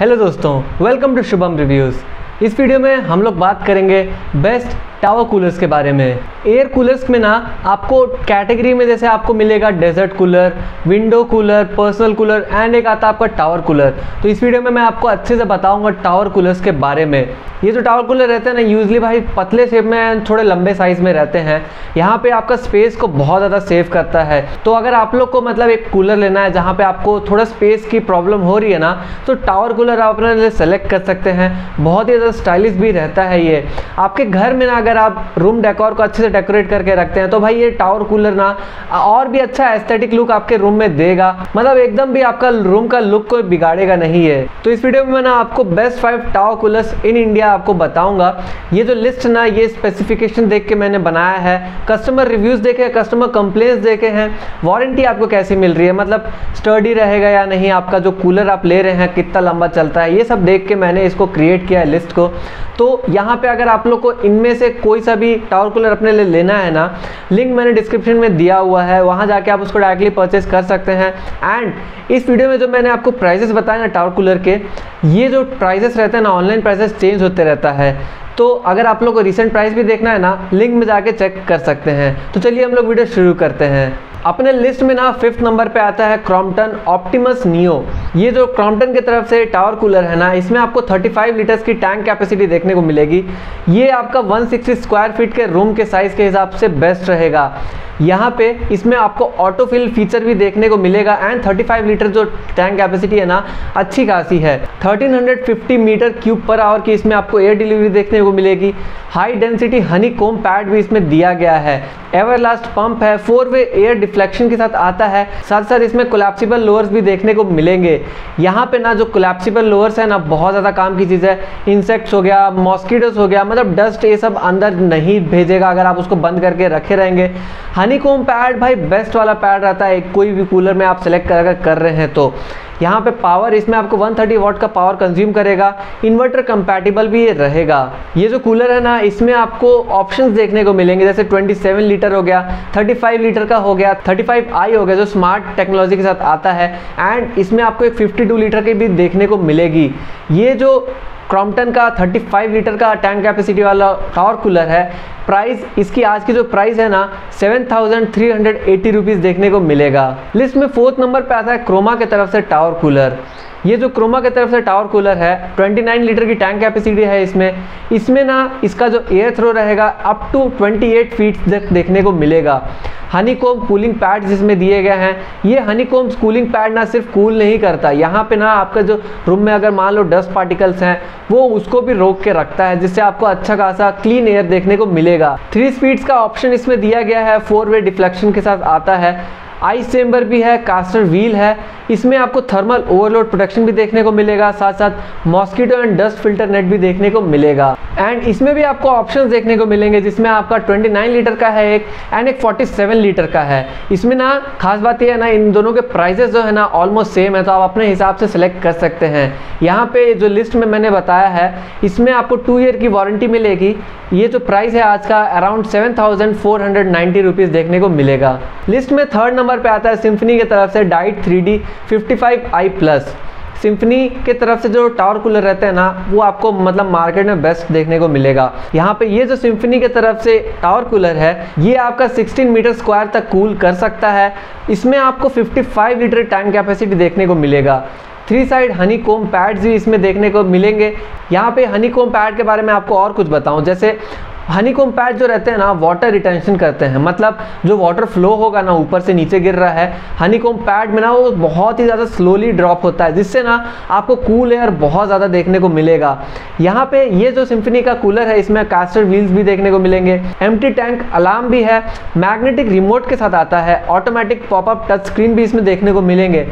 Hello दोस्तों, welcome to Shubham reviews. इस video में हम लोग बात करेंगे बेस्ट टावर कूलर्स के बारे में। एयर कूलर्स में ना आपको कैटेगरी में जैसे आपको मिलेगा desert cooler, window cooler, personal cooler and एक आता है आपका टावर कूलर। तो इस वीडियो में मैं आपको अच्छे से बताऊंगा टावर कूलर्स के बारे में। ये जो टावर कूलर रहते हैं ना, यूजली भाई पतले शेप में थोड़े लंबे साइज में रहते हैं। यहाँ पे आपका स्पेस को बहुत ज़्यादा सेव करता है। तो अगर आप लोग को मतलब एक कूलर लेना है जहाँ पे आपको थोड़ा स्पेस की प्रॉब्लम हो रही है ना, तो टावर कूलर आप अपने लिए सेलेक्ट कर सकते हैं। बहुत ही ज़्यादा स्टाइलिश भी रहता है ये। आपके घर में ना अगर आप रूम डेकोर को अच्छे से डेकोरेट करके रखते हैं तो भाई ये टावर कूलर ना और भी अच्छा एस्थेटिक लुक आपके रूम में देगा। मतलब एकदम भी आपका रूम का लुक कोई बिगाड़ेगा नहीं है। तो इस वीडियो में मैं ना आपको best 5 tower coolers in India आपको बताऊंगा। ये जो लिस्ट ना, ये स्पेसिफिकेशन देख के मैंने बनाया है, कस्टमर रिव्यूज देखे, कस्टमर कंप्लेंट्स देखे हैं, वारंटी आपको कैसी मिल रही है, मतलब स्टर्डी रहेगा या नहीं, आपका जो कूलर आप ले रहे हैं कितना लंबा चलता है, ये सब देख के मैंने इसको क्रिएट किया है लिस्ट को। तो यहाँ पे अगर आप लोग को इनमें से कोई सा भी टावर कूलर अपने लिए लेना है ना, लिंक मैंने डिस्क्रिप्शन में दिया हुआ है, वहां जाके आप उसको डायरेक्टली परचेस कर सकते हैं। एंड इस वीडियो में जो मैंने आपको प्राइसेस बताए ना टावर कूलर के, ये जो प्राइसेस रहते हैं ना, ऑनलाइन प्राइसेस चेंज होते रहता है। तो अगर आप लोग को रिसेंट प्राइस भी देखना है ना, लिंक में जाके चेक कर सकते हैं। तो चलिए हम लोग वीडियो शुरू करते हैं। अपने लिस्ट में ना 5th नंबर पे आता है क्रॉम्पटन ऑप्टिमस नियो। ये जो क्रॉम्पटन की तरफ से टावर कूलर है ना, इसमें आपको 35 लीटर्स की टैंक कैपेसिटी देखने को मिलेगी। ये आपका 160 स्क्वायर फीट के रूम के साइज़ के हिसाब से बेस्ट रहेगा। यहाँ पे इसमें आपको ऑटो फिल फीचर भी देखने को मिलेगा एंड 35 लीटर जो टैंक कैपेसिटी है ना, अच्छी खासी है। 1350 मीटर क्यूब पर आवर की इसमें आपको एयर डिलीवरी देखने को मिलेगी। High density honeycomb pad भी इसमें दिया गया है। एवरलास्ट पंप है, 4-वे एयर डिफ्लेक्शन के साथ आता है। साथ साथ इसमें कोलैप्सिबल लोअर्स भी देखने को मिलेंगे। यहाँ पे ना जो कोलैप्सिबल लोअर्स है ना, बहुत ज़्यादा काम की चीज़ है। इंसेक्ट्स हो गया, मॉस्किटोज हो गया, मतलब डस्ट ये सब अंदर नहीं भेजेगा अगर आप उसको बंद करके रखे रहेंगे। हनीकॉम पैड भाई बेस्ट वाला पैड रहता है, कोई भी कूलर में आप सेलेक्ट कर रहे हैं तो। यहाँ पे पावर इसमें आपको 130 वाट का पावर कंज्यूम करेगा। इन्वर्टर कंपैटिबल भी ये रहेगा। ये जो कूलर है ना, इसमें आपको ऑप्शंस देखने को मिलेंगे, जैसे 27 लीटर हो गया, 35 लीटर का हो गया, 35i हो गया जो स्मार्ट टेक्नोलॉजी के साथ आता है। एंड इसमें आपको एक 52 लीटर की भी देखने को मिलेगी। ये जो क्रॉम्पटन का 35 लीटर का टैंक कैपेसिटी वाला टावर कूलर है, प्राइस इसकी आज की जो प्राइस है ना 7,380 रुपीज़ देखने को मिलेगा। लिस्ट में 4th नंबर पे आता है क्रोमा की तरफ से टावर कूलर। ये जो क्रोमा की तरफ से टावर कूलर है, 29 लीटर की टैंक कैपेसिटी है इसमें। इसमें ना इसका जो एयर थ्रो रहेगा अप टू 28 फीट तक देखने को मिलेगा। हनीकॉम कूलिंग पैड जिसमें दिए गए हैं, ये हनीकॉम कूलिंग पैड ना सिर्फ कूल नहीं करता, यहाँ पे ना आपका जो रूम में अगर मान लो डस्ट पार्टिकल्स हैं वो उसको भी रोक के रखता है, जिससे आपको अच्छा खासा क्लीन एयर देखने को मिलेगा। 3 स्पीड्स का ऑप्शन इसमें दिया गया है, 4-वे डिफ्लेक्शन के साथ आता है, आइस चेंबर भी है, कास्टर व्हील है। इसमें आपको थर्मल ओवरलोड प्रोटेक्शन भी देखने को मिलेगा, साथ साथ mosquito and dust filter net भी देखने को मिलेगा। एंड इसमें भी आपको ऑप्शंस देखने को मिलेंगे, जिसमें आपका 29 लीटर का है एक एंड एक 47 लीटर का है। इसमें ना खास बात यह है ना, इन दोनों के प्राइसेस जो है ना ऑलमोस्ट सेम है, तो आप अपने हिसाब से सिलेक्ट कर सकते हैं। यहाँ पे जो लिस्ट में मैंने बताया है, इसमें आपको 2 ईयर की वारंटी मिलेगी। ये जो प्राइस है आज का अराउंड 7,490 रुपीज़ देखने को मिलेगा। लिस्ट में 3rd नंबर पे आता है सिम्फनी की तरफ से diet 3D 55i plus। Symphony के तरफ से जो टावर कूलर रहते हैं ना, वो आपको मतलब मार्केट में बेस्ट देखने को मिलेगा। यहाँ पे ये जो सिम्फनी के तरफ से टावर कूलर है, ये आपका 16 मीटर स्क्वायर तक कूल कर सकता है। इसमें आपको 55 लीटर टैंक कैपेसिटी देखने को मिलेगा। 3 साइड हनी कोम पैड्स भी इसमें देखने को मिलेंगे। यहाँ पे हनी कोम पैड के बारे में आपको और कुछ बताऊँ, जैसे हनीकॉम पैड जो रहते हैं ना, वाटर रिटेंशन करते हैं, मतलब जो वाटर फ्लो होगा ना ऊपर से नीचे गिर रहा है हनीकॉम पैड में ना, वो बहुत ही ज़्यादा स्लोली ड्रॉप होता है, जिससे ना आपको कूल एयर बहुत ज़्यादा देखने को मिलेगा। यहाँ पे ये जो सिम्फनी का कूलर है, इसमें कास्टर व्हील्स भी देखने को मिलेंगे, एम्प्टी टैंक अलार्म भी है, मैग्नेटिक रिमोट के साथ आता है, ऑटोमेटिक पॉपअप टच स्क्रीन भी इसमें देखने को मिलेंगे।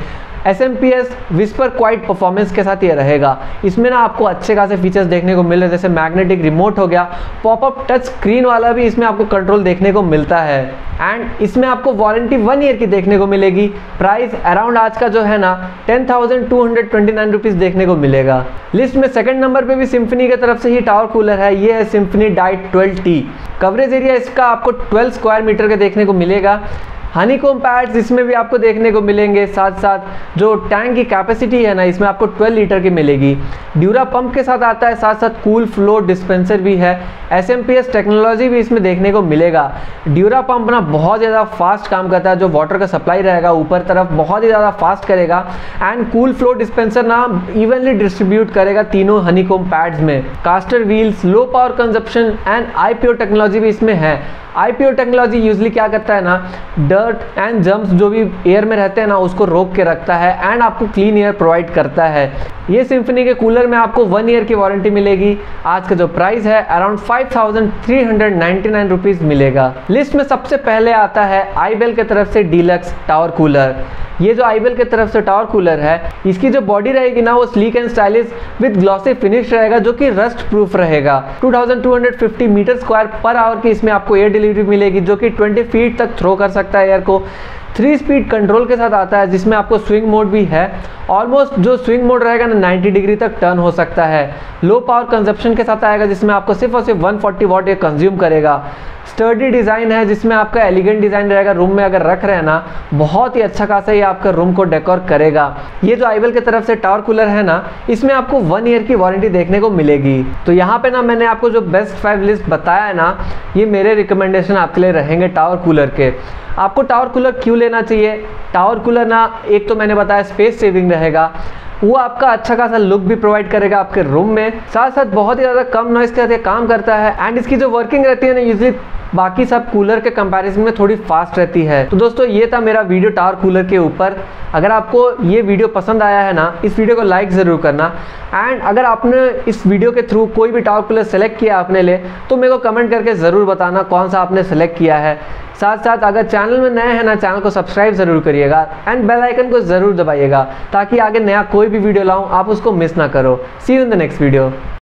SMS विस्पर क्वाइट परफॉर्मेंस के साथ ये रहेगा। इसमें ना आपको अच्छे खासे फीचर्स देखने को मिल रहे हैं, जैसे मैग्नेटिक रिमोट हो गया, पॉपअप टच स्क्रीन वाला भी इसमें आपको कंट्रोल देखने को मिलता है। एंड इसमें आपको वारंटी 1 ईयर की देखने को मिलेगी। प्राइस अराउंड आज का जो है ना 10,229 रुपीज़ देखने को मिलेगा। लिस्ट में 2nd नंबर पर भी सिम्फनी की तरफ से ही टावर कूलर है, ये है Symphony diet 12T। Coverage area इसका आपको 12 स्क्वायर मीटर का देखने को मिलेगा। हनीकॉम पैड्स इसमें भी आपको देखने को मिलेंगे। साथ साथ जो टैंक की कैपेसिटी है ना, इसमें आपको 12 लीटर की मिलेगी। ड्यूरा पंप के साथ आता है, साथ साथ कूल फ्लो डिस्पेंसर भी है। एसएमपीएस टेक्नोलॉजी भी इसमें देखने को मिलेगा। ड्यूरा पंप ना बहुत ज़्यादा फास्ट काम करता है, जो वाटर का सप्लाई रहेगा ऊपर तरफ बहुत ही ज़्यादा फास्ट करेगा। एंड कूल फ्लो डिस्पेंसर ना इवनली डिस्ट्रीब्यूट करेगा तीनों हनीकॉम पैड्स में। Castor wheels, low power consumption and IPO technology भी इसमें है। आईपीओ टेक्नोलॉजी यूजली क्या करता है ना, डर्ट एंड जम्प्स जो भी एयर में रहते हैं ना उसको रोक के रखता है एंड आपको क्लीन एयर प्रोवाइड करता है। ये सिम्फनी के कूलर में आपको 1 ईयर की वारंटी मिलेगी। आज का जो प्राइस है अराउंड 5399 रुपीज़ मिलेगा। लिस्ट में सबसे पहले आता है आईबेल के तरफ से डीलक्स टावर कूलर। ये जो आईबेल के तरफ से टावर कूलर है, इसकी जो बॉडी रहेगी ना वो sleek and stylish with glossy finish रहेगा, जो कि रस्ट प्रूफ रहेगा। 2250 मीटर स्क्वायर पर आवर की इसमें आपको एयर डिलीवरी मिलेगी, जो कि 20 फीट तक थ्रो कर सकता है एयर को। 3 स्पीड कंट्रोल के साथ आता है, जिसमें आपको स्विंग मोड भी है। ऑलमोस्ट जो स्विंग मोड रहेगा ना 90 डिग्री तक टर्न हो सकता है। लो पावर कंजप्शन के साथ आएगा, जिसमें आपको सिर्फ और सिर्फ 140 वाट ये कंज्यूम करेगा। स्टर्डी डिज़ाइन है, जिसमें आपका एलिगेंट डिज़ाइन रहेगा। रूम में अगर रख रहे हैं ना, बहुत ही अच्छा खासा ये आपका रूम को डेकोर करेगा। ये जो आईबेल की तरफ से टावर कूलर है ना, इसमें आपको 1 ईयर की वारंटी देखने को मिलेगी। तो यहाँ पे ना मैंने आपको जो बेस्ट 5 लिस्ट बताया है ना, ये मेरे रिकमेंडेशन आपके लिए रहेंगे टावर कूलर के। आपको टावर कूलर क्यों लेना चाहिए? टावर कूलर ना, एक तो मैंने बताया स्पेस सेविंग रहेगा, वो आपका अच्छा खासा लुक भी प्रोवाइड करेगा आपके रूम में। साथ साथ बहुत ही ज़्यादा कम नॉइस के साथ ये काम करता है। एंड इसकी जो वर्किंग रहती है ना, यूजली बाकी सब कूलर के कंपैरिजन में थोड़ी फास्ट रहती है। तो दोस्तों ये था मेरा वीडियो टावर कूलर के ऊपर। अगर आपको ये वीडियो पसंद आया है ना, इस वीडियो को लाइक ज़रूर करना। एंड अगर आपने इस वीडियो के थ्रू कोई भी टावर कूलर सेलेक्ट किया अपने लिए, तो मेरे को कमेंट करके ज़रूर बताना कौन सा आपने सेलेक्ट किया है। साथ साथ अगर चैनल में नए हैं ना, चैनल को सब्सक्राइब ज़रूर करिएगा एंड बेल आइकन को ज़रूर दबाइएगा, ताकि आगे नया कोई भी वीडियो लाऊँ आप उसको मिस ना करो। See you in the next video.